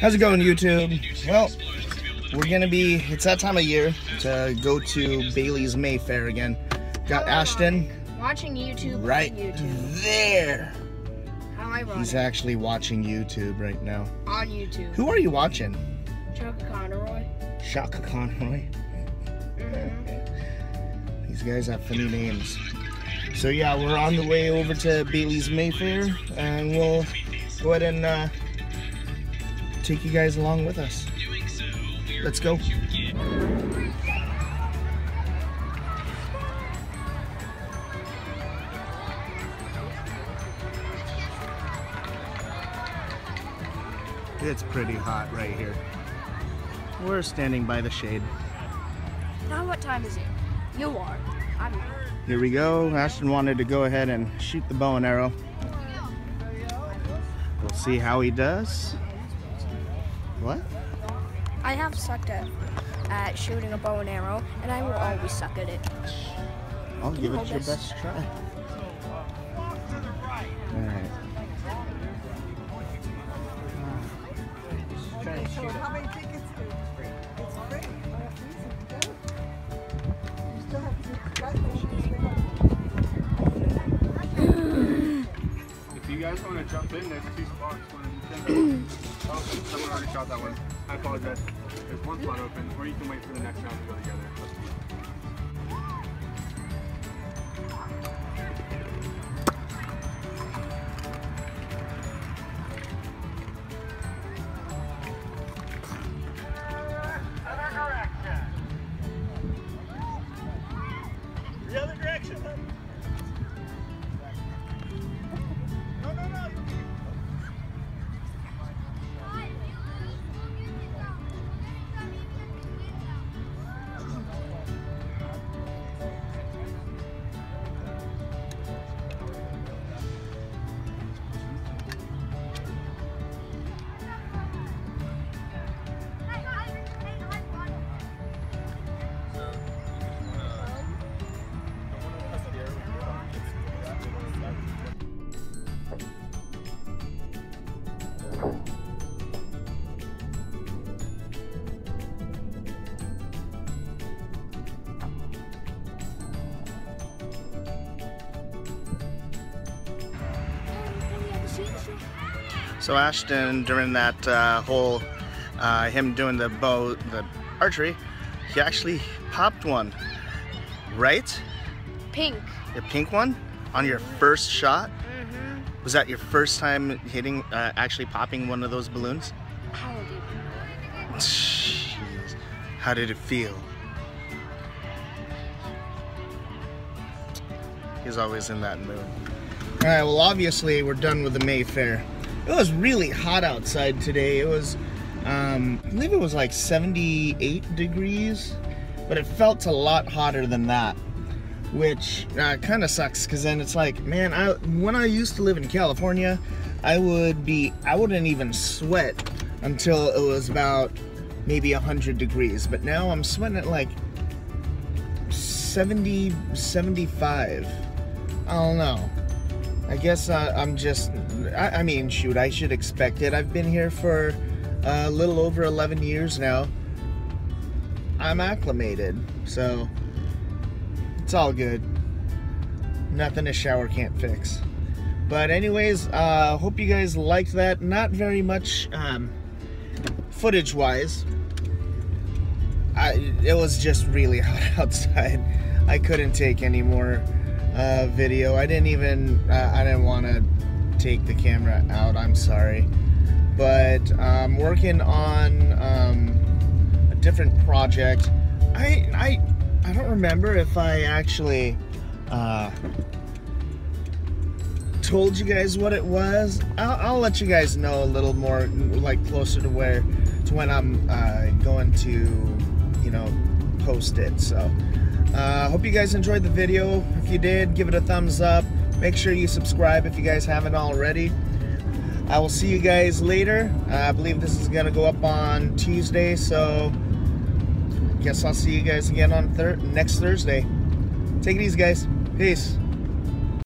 How's it going, YouTube? Well, we're gonna be, it's that time of year to go to Bailey's Mayfaire again. Got Ashton. Watching YouTube. Right YouTube. There. How ironic. He's actually watching YouTube right now. On YouTube. Who are you watching? Chuck Conroy. Chuck Conroy? Mm-hmm. These guys have funny names. So yeah, we're on the way over to Bailey's Mayfaire, and we'll go ahead and take you guys along with us. Let's go. It's pretty hot right here. We're standing by the shade. Now what time is it? You are. I'm not. Here we go. Ashton wanted to go ahead and shoot the bow and arrow. We'll see how he does. What? I have sucked at shooting a bow and arrow, and I will always suck at it. I'll give it your best try. Alright. Try and shoot it. You guys want to jump in? There's two spots. Oh, someone already shot that one. I apologize. There's one spot open, or you can wait for the next round to go together. So Ashton, during that whole him doing the bow, the archery, he actually popped one, right? Pink. The pink one on your first shot. Mm-hmm. Was that your first time hitting, actually popping one of those balloons? How did it feel? Jeez. How did it feel? He's always in that mood. All right. Well, obviously we're done with the Mayfaire. It was really hot outside today. It was, I believe it was like 78 degrees, but it felt a lot hotter than that, which kind of sucks, because then it's like, man, when I used to live in California, I wouldn't even sweat until it was about maybe 100 degrees, but now I'm sweating at like 70, 75, I don't know. I guess I'm just, I mean, shoot, I should expect it. I've been here for a little over 11 years now. I'm acclimated, so it's all good. Nothing a shower can't fix. But anyways, hope you guys liked that. Not very much footage-wise. It was just really hot outside. I couldn't take any more video. I didn't even, I didn't want to take the camera out, I'm sorry, but I'm working on a different project. I don't remember if I actually told you guys what it was. I'll let you guys know a little more, like closer to when I'm going to, you know, post it. So hope you guys enjoyed the video. If you did, give it a thumbs up. Make sure you subscribe if you guys haven't already. I will see you guys later. I believe this is gonna go up on Tuesday, so I guess I'll see you guys again on next Thursday. Take it easy, guys. Peace.